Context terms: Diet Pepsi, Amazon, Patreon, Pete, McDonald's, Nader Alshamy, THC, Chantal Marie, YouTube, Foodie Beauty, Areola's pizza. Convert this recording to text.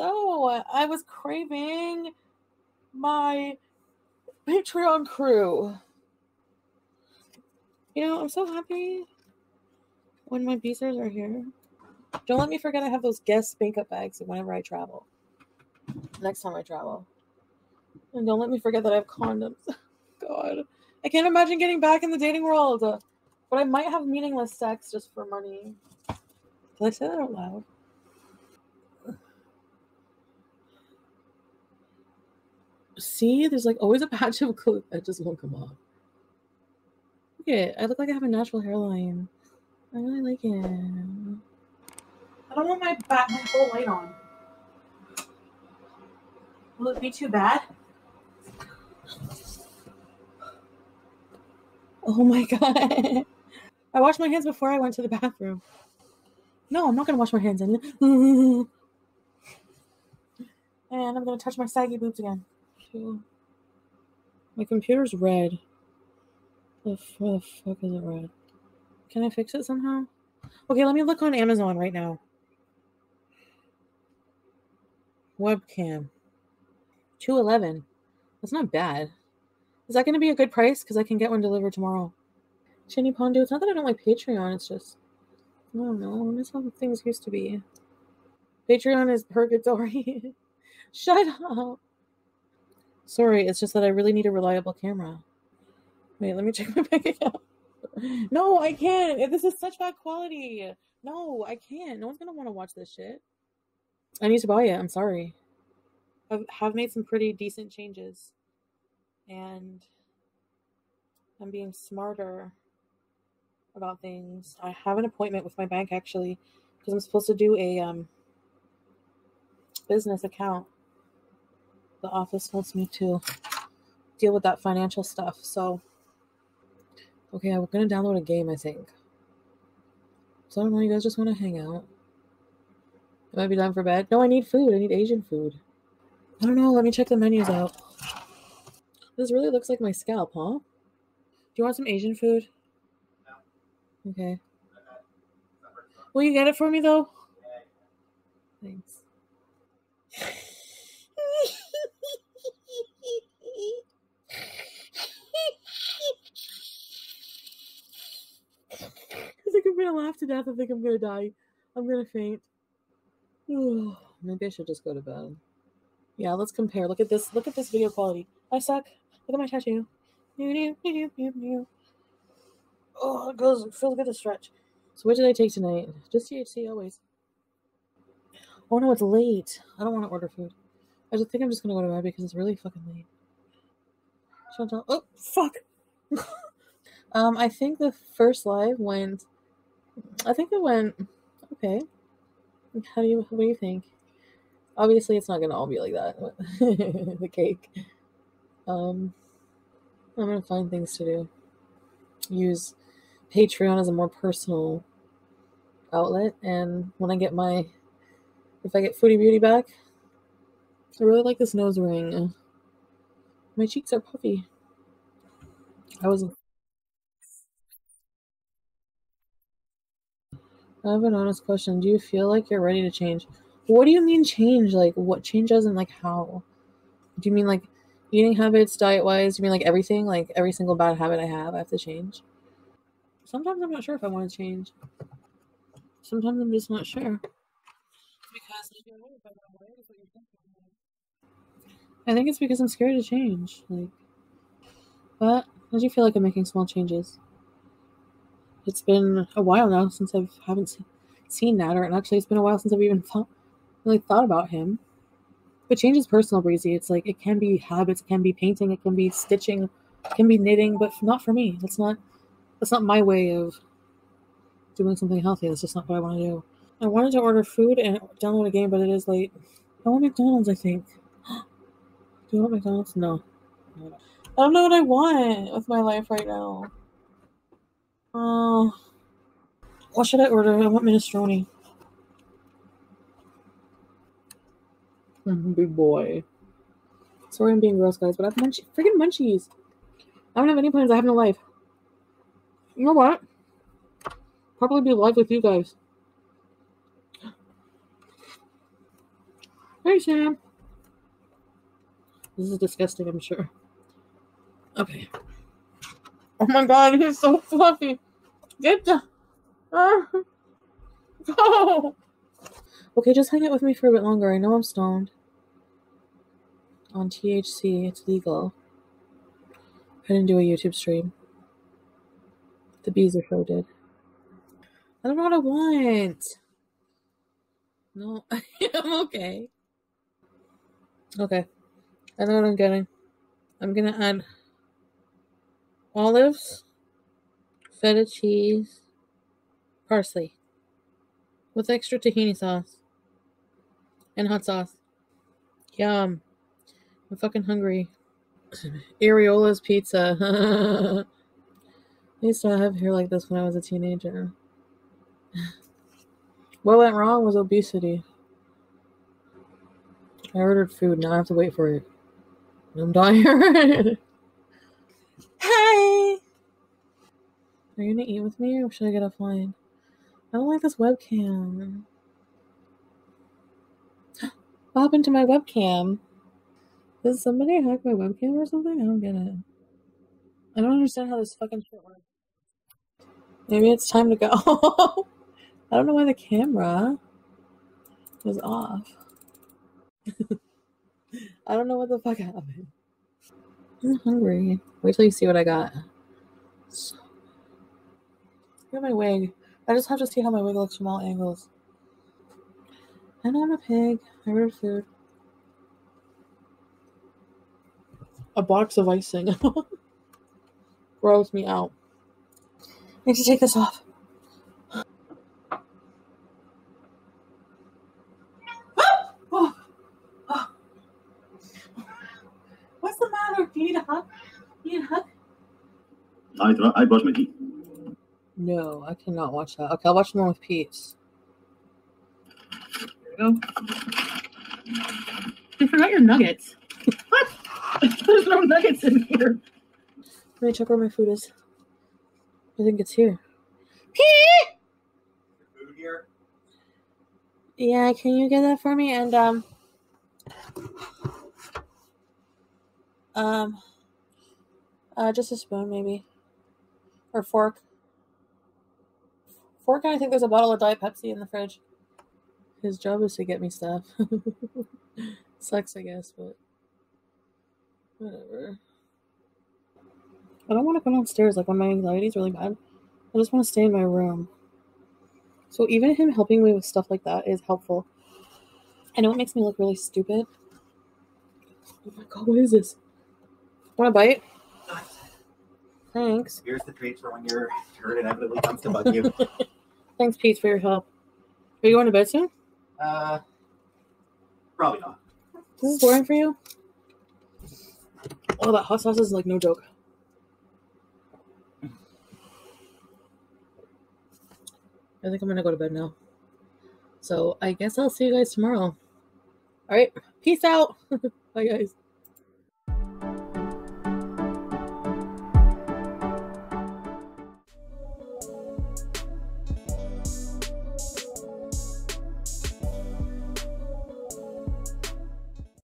So I was craving my Patreon crew. You know, I'm so happy when my beasters are here. Don't let me forget I have those guest makeup bags whenever I travel. Next time I travel. And don't let me forget that I have condoms. God. I can't imagine getting back in the dating world. But I might have meaningless sex just for money. Did I say that out loud? See, there's like always a patch of glue that just won't come off. Look at it. I look like I have a natural hairline. I really like it. I don't want my whole light on. Will it be too bad? Oh my God. I washed my hands before I went to the bathroom. No, I'm not going to wash my hands. And I'm going to touch my saggy boobs again. My computer's red. Where the fuck is it red? Can I fix it somehow? Okay, let me look on Amazon right now. Webcam. $2.11. That's not bad. Is that going to be a good price? Because I can get one delivered tomorrow. Chinny Pondo. It's not that I don't like Patreon. It's just, I don't know. That's how things used to be. Patreon is purgatory. Shut up. Sorry, it's just that I really need a reliable camera. Wait, let me check my bank account. No, I can't. This is such bad quality. No, I can't. No one's going to want to watch this shit. I need to buy it. I'm sorry. I have made some pretty decent changes. And I'm being smarter about things. I have an appointment with my bank, actually, because I'm supposed to do a business account. The office wants me to deal with that financial stuff. So, okay, I'm going to download a game, I think. So I don't know, you guys just want to hang out. It might be time for bed. No, I need food. I need Asian food. I don't know. Let me check the menus out. This really looks like my scalp, huh? Do you want some Asian food? No. Okay. Will you get it for me, though? Yeah. Thanks. I think I'm going to laugh to death. I think I'm going to die. I'm going to faint. Ooh, maybe I should just go to bed. Yeah, let's compare. Look at this. Look at this video quality. I suck. Look at my tattoo. Oh, it goes. It feels good to stretch. So what did I take tonight? Just THC always. Oh no, it's late. I don't want to order food. I just think I'm just gonna go to bed because it's really fucking late. Chantal. Oh fuck. I think the first live went. I think it went okay. How do you? What do you think? Obviously, it's not going to all be like that. The cake. I'm going to find things to do. Use Patreon as a more personal outlet. And when I get my... If I get Foodie Beauty back... I really like this nose ring. My cheeks are puffy. I have an honest question. Do you feel like you're ready to change? What do you mean change? Like, what changes and, like, how? Do you mean, like, eating habits, diet-wise? Do you mean, like, everything? Like, every single bad habit I have to change? Sometimes I'm not sure if I want to change. Sometimes I'm just not sure. Because I think it's because I'm scared to change. Like, but I do feel like I'm making small changes. It's been a while now since I haven't seen Nader, and actually it's been a while since I've even thought about him. But change is personal, Breezy. It's like, it can be habits, it can be painting, it can be stitching, it can be knitting, but not for me. That's not my way of doing something healthy. That's just not what I want to do. I wanted to order food and download a game, but it is late. I want McDonald's, I think. Do you want McDonald's? No. I don't know what I want with my life right now. What should I order? I want minestrone. Big boy. Sorry I'm being gross, guys, but I have freaking munchies. I don't have any plans. I have no life. You know what? Probably be live with you guys. Hey, Sam. This is disgusting, I'm sure. Okay. Oh my god, he's so fluffy. Get the... Go! Okay, just hang out with me for a bit longer. I know I'm stoned. On THC, it's legal. I didn't do a YouTube stream. The bees are so dead. I don't know what I want. No, I'm okay. Okay. I know what I'm getting. I'm gonna add olives, feta cheese, parsley, with extra tahini sauce, and hot sauce. Yum. I'm fucking hungry. Areola's pizza. I used to have hair like this when I was a teenager. What went wrong was obesity. I ordered food, now I have to wait for it. I'm tired. Hey! Are you gonna eat with me or should I get offline? I don't like this webcam. What happened to my webcam? Did somebody hack my webcam or something? I don't get it. I don't understand how this fucking shit works. Maybe it's time to go. I don't know why the camera was off. I don't know what the fuck happened. I'm hungry. Wait till you see what I got. So, I got my wig. I just have to see how my wig looks from all angles. I know I'm a pig. I ordered food. A box of icing. Grows me out. I need to take this off. What's the matter? Do you need a hug? Do you need a hug? I brush my teeth. No, I cannot watch that. Okay, I'll watch the one with Pete. There we go. You forgot your nuggets. What? There's no nuggets in here. Let me check where my food is. I think it's here. Pete! Your food here? Yeah, can you get that for me? And, just a spoon, maybe. Or fork. Fork, and I think there's a bottle of Diet Pepsi in the fridge. His job is to get me stuff. Sucks, I guess, but... whatever. I don't want to go downstairs, like when my anxiety is really bad. I just want to stay in my room. So even him helping me with stuff like that is helpful. I know it makes me look really stupid. Oh my god, what is this? Want a bite? Thanks. Here's the treat for when your turd inevitably comes to bug you. Thanks, Pete, for your help. Are you going to bed soon? Probably not. This is boring for you? Oh, that hot sauce is like no joke. I think I'm going to go to bed now. So I guess I'll see you guys tomorrow. All right. Peace out. Bye, guys.